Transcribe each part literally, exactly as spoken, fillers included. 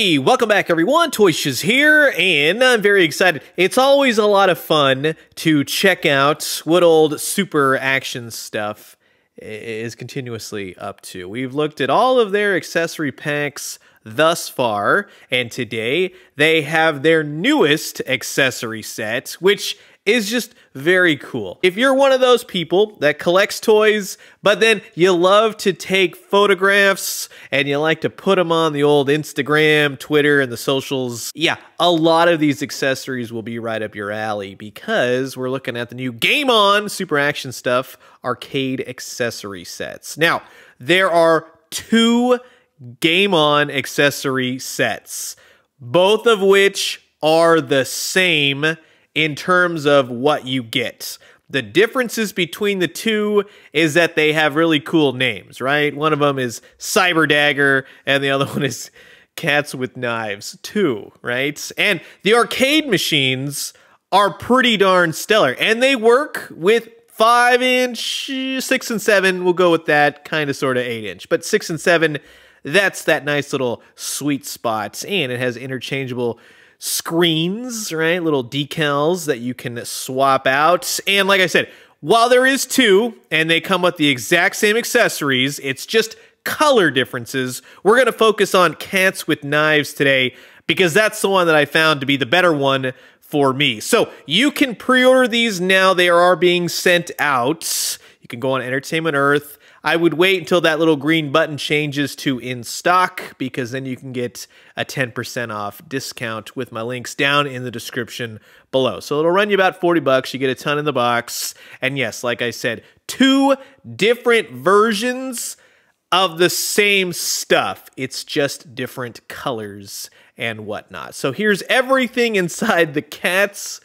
Hey, welcome back everyone, Toy Shiz here, and I'm very excited. It's always a lot of fun to check out what old Super Action Stuff is continuously up to. We've looked at all of their accessory packs thus far, and today they have their newest accessory set, which is just very cool. If you're one of those people that collects toys, but then you love to take photographs and you like to put them on the old Instagram, Twitter, and the socials, yeah, a lot of these accessories will be right up your alley because we're looking at the new Game On Super Action Stuff arcade accessory sets. Now, there are two Game On accessory sets, both of which are the same in terms of what you get. The differences between the two is that they have really cool names, right? One of them is Cyber Dagger, and the other one is Cats with Knives two, right? And the arcade machines are pretty darn stellar, and they work with five inch, six and seven, we'll go with that, kind of sort of eight inch, but six and seven, that's that nice little sweet spot, and it has interchangeable screens, right? Little decals that you can swap out. And like I said, while there is two and they come with the exact same accessories, it's just color differences. We're going to focus on Cats with Knives today because that's the one that I found to be the better one for me. So you can pre-order these now. They are being sent out. You can go on Entertainment Earth. I would wait until that little green button changes to in stock because then you can get a ten percent off discount with my links down in the description below. So it'll run you about forty bucks. You get a ton in the box. And yes, like I said, two different versions of the same stuff. It's just different colors and whatnot. So here's everything inside the Cats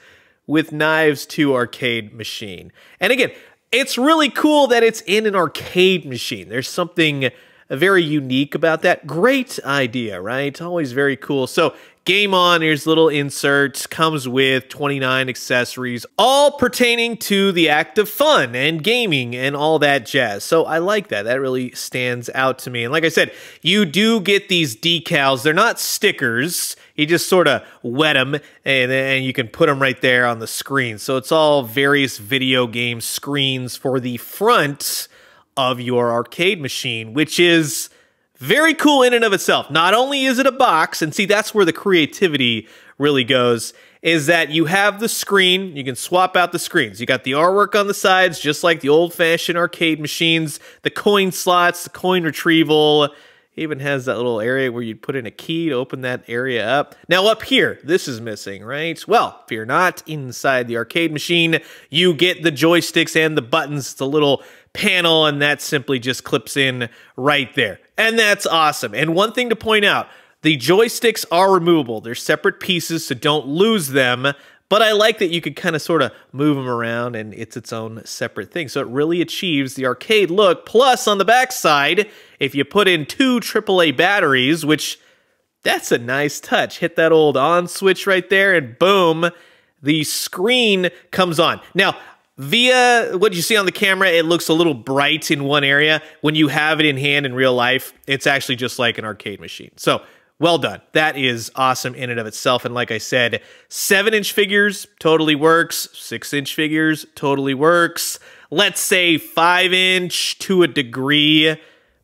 with Knives two arcade machine. And again, it's really cool that it's in an arcade machine. There's something very unique about that. Great idea, right? Always very cool. So Game On, here's little inserts, comes with twenty-nine accessories, all pertaining to the act of fun and gaming and all that jazz. So I like that. That really stands out to me. And like I said, you do get these decals. They're not stickers. You just sort of wet them, and then you can put them right there on the screen. So it's all various video game screens for the front of your arcade machine, which is very cool in and of itself. Not only is it a box, and see, that's where the creativity really goes, is that you have the screen, you can swap out the screens. You got the artwork on the sides, just like the old-fashioned arcade machines, the coin slots, the coin retrieval. It even has that little area where you'd put in a key to open that area up. Now up here, this is missing, right? Well, if you're not inside the arcade machine, you get the joysticks and the buttons. It's a little panel, and that simply just clips in right there. And that's awesome. And one thing to point out, the joysticks are removable. They're separate pieces, so don't lose them. But I like that you could kind of sort of move them around, and it's its own separate thing. So it really achieves the arcade look. Plus, on the backside, if you put in two triple A batteries, which that's a nice touch. Hit that old on switch right there, and boom, the screen comes on. Now, via what you see on the camera, it looks a little bright in one area. When you have it in hand in real life, it's actually just like an arcade machine. So well done. That is awesome in and of itself. And like I said, seven inch figures totally works. six inch figures totally works. Let's say five inch to a degree.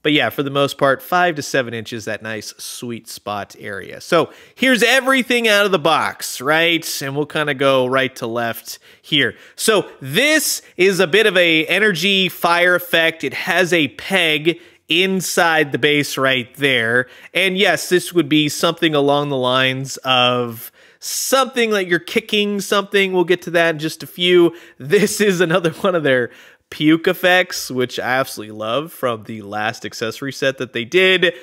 But yeah, for the most part, five to seven inches, that nice sweet spot area. So here's everything out of the box, right? And we'll kind of go right to left here. So this is a bit of a energy fire effect. It has a peg inside the base right there. And yes, this would be something along the lines of something like you're kicking something. We'll get to that in just a few. This is another one of their puke effects, which I absolutely love from the last accessory set that they did.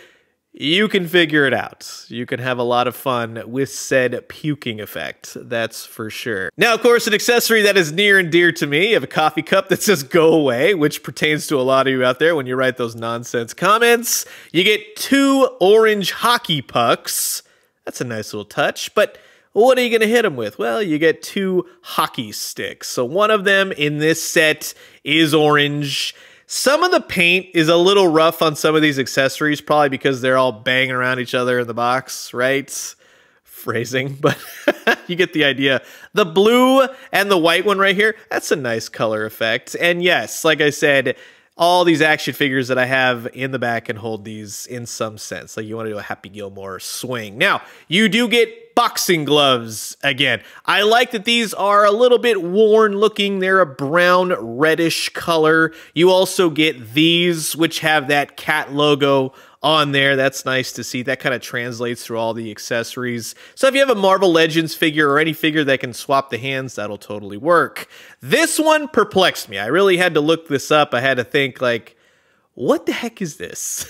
You can figure it out. You can have a lot of fun with said puking effect, that's for sure. Now, of course, an accessory that is near and dear to me, I have a coffee cup that says go away, which pertains to a lot of you out there when you write those nonsense comments. You get two orange hockey pucks. That's a nice little touch, but what are you going to hit them with? Well, you get two hockey sticks. So one of them in this set is orange. Some of the paint is a little rough on some of these accessories, probably because they're all banging around each other in the box, right? Phrasing, but you get the idea. The blue and the white one right here, that's a nice color effect. And yes, like I said, all these action figures that I have in the back can hold these in some sense. Like you want to do a Happy Gilmore swing. Now, you do get boxing gloves again. I like that these are a little bit worn looking. They're a brown reddish color. You also get these, which have that cat logo on there. That's nice to see. That kind of translates through all the accessories. So if you have a Marvel Legends figure or any figure that can swap the hands, that'll totally work. This one perplexed me. I really had to look this up. I had to think like, what the heck is this?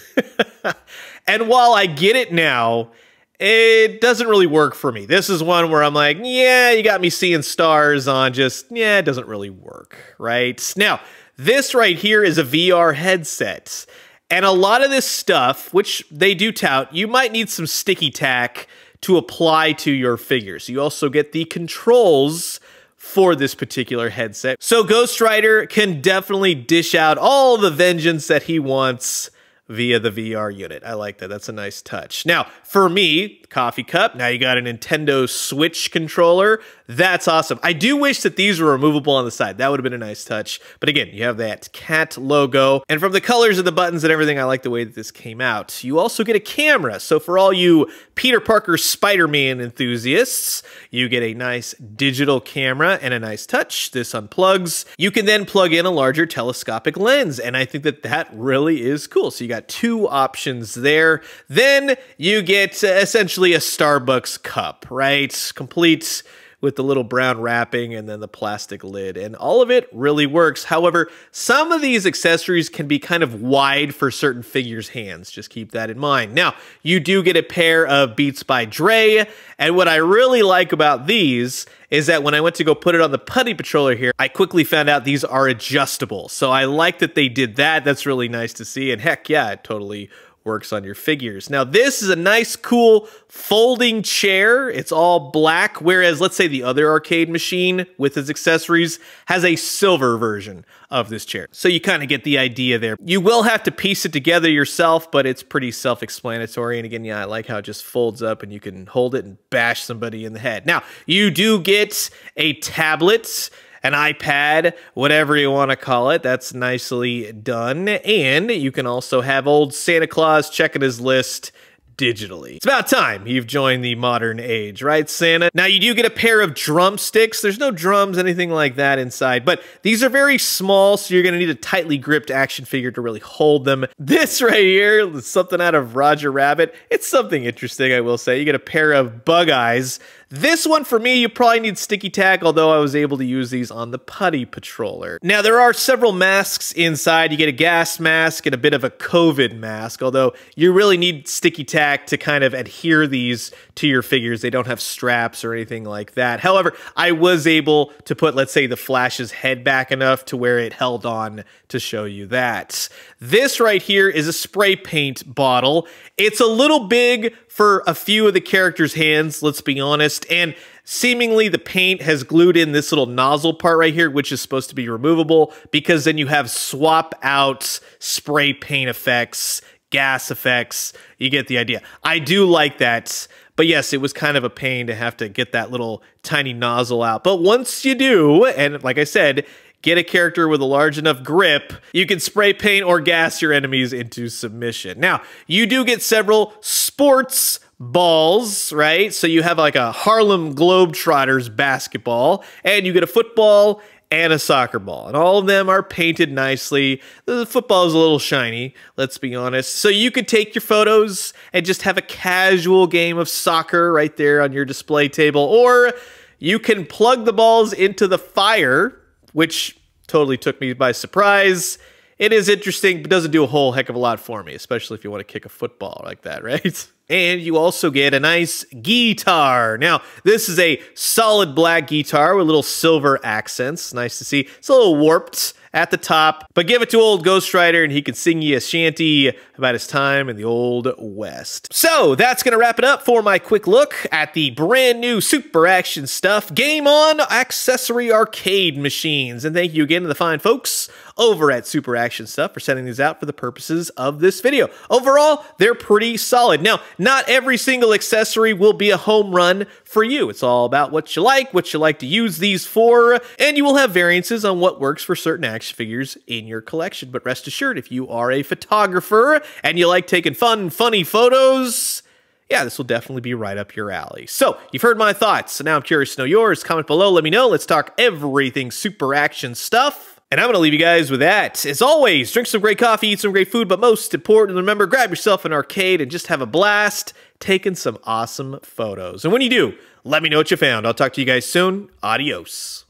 And while I get it now, it doesn't really work for me. This is one where I'm like, yeah, you got me seeing stars on just, yeah, it doesn't really work, right? Now, this right here is a V R headset. And a lot of this stuff, which they do tout, you might need some sticky tack to apply to your figures. You also get the controls for this particular headset. So Ghost Rider can definitely dish out all the vengeance that he wants via the V R unit. I like that. That's a nice touch. Now, for me, coffee cup, now you got a Nintendo Switch controller. That's awesome. I do wish that these were removable on the side. That would have been a nice touch. But again, you have that cat logo. And from the colors of the buttons and everything, I like the way that this came out. You also get a camera. So for all you Peter Parker Spider-Man enthusiasts, you get a nice digital camera and a nice touch. This unplugs. You can then plug in a larger telescopic lens. And I think that that really is cool. So you got two options there. Then you get uh, essentially a Starbucks cup, right? Complete with the little brown wrapping and then the plastic lid, and all of it really works. However, some of these accessories can be kind of wide for certain figures' hands. Just keep that in mind. Now, you do get a pair of Beats by Dre, and what I really like about these is that when I went to go put it on the Putty Patroller here, I quickly found out these are adjustable. So I like that they did that. That's really nice to see, and heck yeah, it totally works on your figures. Now, this is a nice, cool folding chair. It's all black, whereas let's say the other arcade machine with its accessories has a silver version of this chair. So you kind of get the idea there. You will have to piece it together yourself, but it's pretty self-explanatory. And again, yeah, I like how it just folds up and you can hold it and bash somebody in the head. Now, you do get a tablet, an iPad, whatever you want to call it. That's nicely done. And you can also have old Santa Claus checking his list digitally. It's about time you've joined the modern age, right, Santa? Now, you do get a pair of drumsticks. There's no drums, anything like that inside, but these are very small, so you're gonna need a tightly gripped action figure to really hold them. This right here is something out of Roger Rabbit. It's something interesting, I will say. You get a pair of bug eyes. This one, for me, you probably need sticky tack, although I was able to use these on the Putty Patroller. Now, there are several masks inside. You get a gas mask and a bit of a COVID mask, although you really need sticky tack to kind of adhere these to your figures. They don't have straps or anything like that. However, I was able to put, let's say, the Flash's head back enough to where it held on to show you that. This right here is a spray paint bottle. It's a little big for a few of the characters' hands, let's be honest, and seemingly the paint has glued in this little nozzle part right here, which is supposed to be removable, because then you have swap out spray paint effects, gas effects. You get the idea. I do like that, but yes, it was kind of a pain to have to get that little tiny nozzle out. But once you do, and like I said, get a character with a large enough grip, you can spray paint or gas your enemies into submission. Now, you do get several sports balls, right? So you have like a Harlem Globetrotters basketball, and you get a football and a soccer ball, and all of them are painted nicely. The football is a little shiny, let's be honest. So you could take your photos and just have a casual game of soccer right there on your display table, or you can plug the balls into the fire, which totally took me by surprise. It is interesting, but doesn't do a whole heck of a lot for me, especially if you want to kick a football like that, right? And you also get a nice guitar. Now, this is a solid black guitar with little silver accents. Nice to see. It's a little warped at the top, but give it to old Ghost Rider and he can sing you a shanty about his time in the Old West. So that's gonna wrap it up for my quick look at the brand new Super Action Stuff Game On accessory arcade machines. And thank you again to the fine folks over at Super Action Stuff for sending these out for the purposes of this video. Overall, they're pretty solid. Now, not every single accessory will be a home run for you. It's all about what you like, what you like to use these for, and you will have variances on what works for certain action figures in your collection. But rest assured, if you are a photographer and you like taking fun, funny photos, yeah, this will definitely be right up your alley. So, you've heard my thoughts, so now I'm curious to know yours. Comment below, let me know. Let's talk everything Super Action Stuff. And I'm going to leave you guys with that. As always, drink some great coffee, eat some great food, but most importantly, remember, grab yourself an arcade and just have a blast taking some awesome photos. And when you do, let me know what you found. I'll talk to you guys soon. Adios.